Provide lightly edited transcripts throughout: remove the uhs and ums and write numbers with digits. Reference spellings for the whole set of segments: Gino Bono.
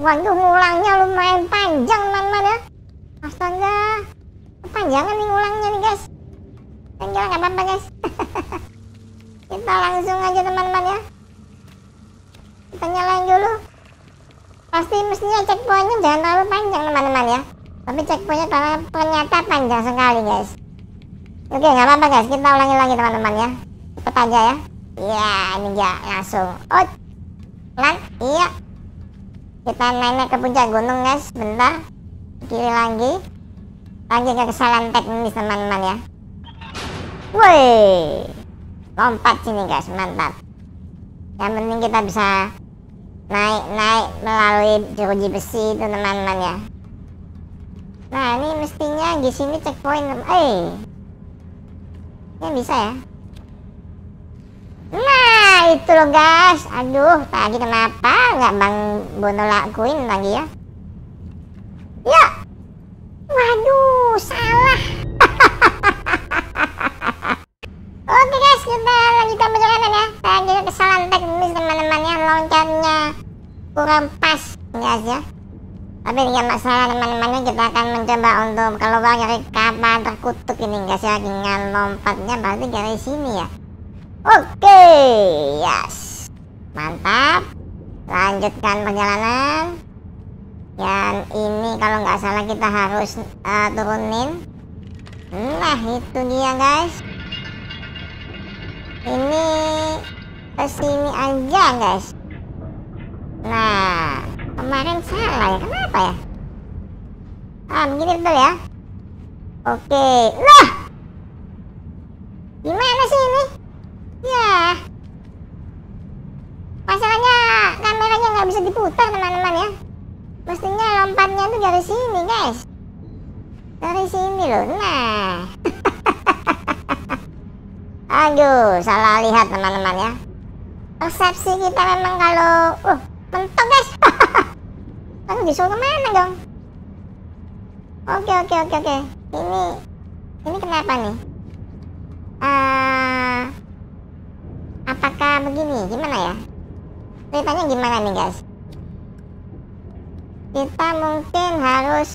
Waduh, ngulangnya lumayan panjang teman-teman ya. Astaga, kepanjangan nih ngulangnya nih guys. Enggak apa-apa guys. Kita langsung aja teman-teman ya. Kita nyalain dulu. Pasti mestinya checkpointnya jangan terlalu panjang teman-teman ya. Tapi checkpointnya ternyata panjang sekali guys. Oke, nggak apa-apa guys. Kita ulangi lagi teman-teman ya. Cepet aja ya. Iya, ini dia langsung. Out. Pelan. Iya. Kita naik ke puncak gunung guys. Bentar. Kiri lagi. Lagi ke kesalahan teknis teman-teman ya. Woi. Lompat sini guys, mantap. Yang penting kita bisa naik melalui jeruji besi itu teman-teman ya. Nah, ini mestinya di sini checkpoint. Ini bisa ya. Nah, itu loh guys. Aduh, tadi kenapa nggak Bang Bono lakuin lagi ya? Ya. Waduh, salah. Oke guys, kita lanjutkan perjalanan ya. Tadi ada kesalahan teknis teman-teman ya, loncatnya kurang pas guys ya. Tapi tidak masalah teman-temannya, kita akan mencoba untuk keluar dari kapal terkutuk ini guys ya. Dengan lompatnya berarti dari sini ya. Oke, yes, mantap. Lanjutkan perjalanan. Yang ini kalau nggak salah kita harus turunin. Nah itu dia guys. Ini ke sini aja guys. Nah, kemarin salah ya, kenapa ya? Ah, begini betul ya. Oke, lah gimana sih ini? Ya masalahnya kameranya nggak bisa diputar teman-teman ya. Mestinya lompatnya tuh dari sini guys. Dari sini loh, nah. Aduh, salah lihat teman-teman ya. Persepsi kita memang kalau mentok guys. Aduh, disuruh kemana dong? Oke. Ini kenapa nih? Apakah begini? Gimana ya? Ceritanya gimana nih guys? Kita mungkin harus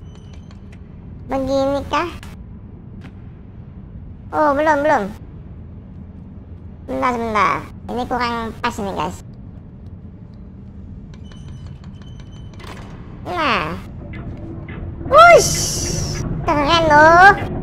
begini kah? Oh, belum. Bentar, ini kurang pas nih guys. Nah, wush, keren loh.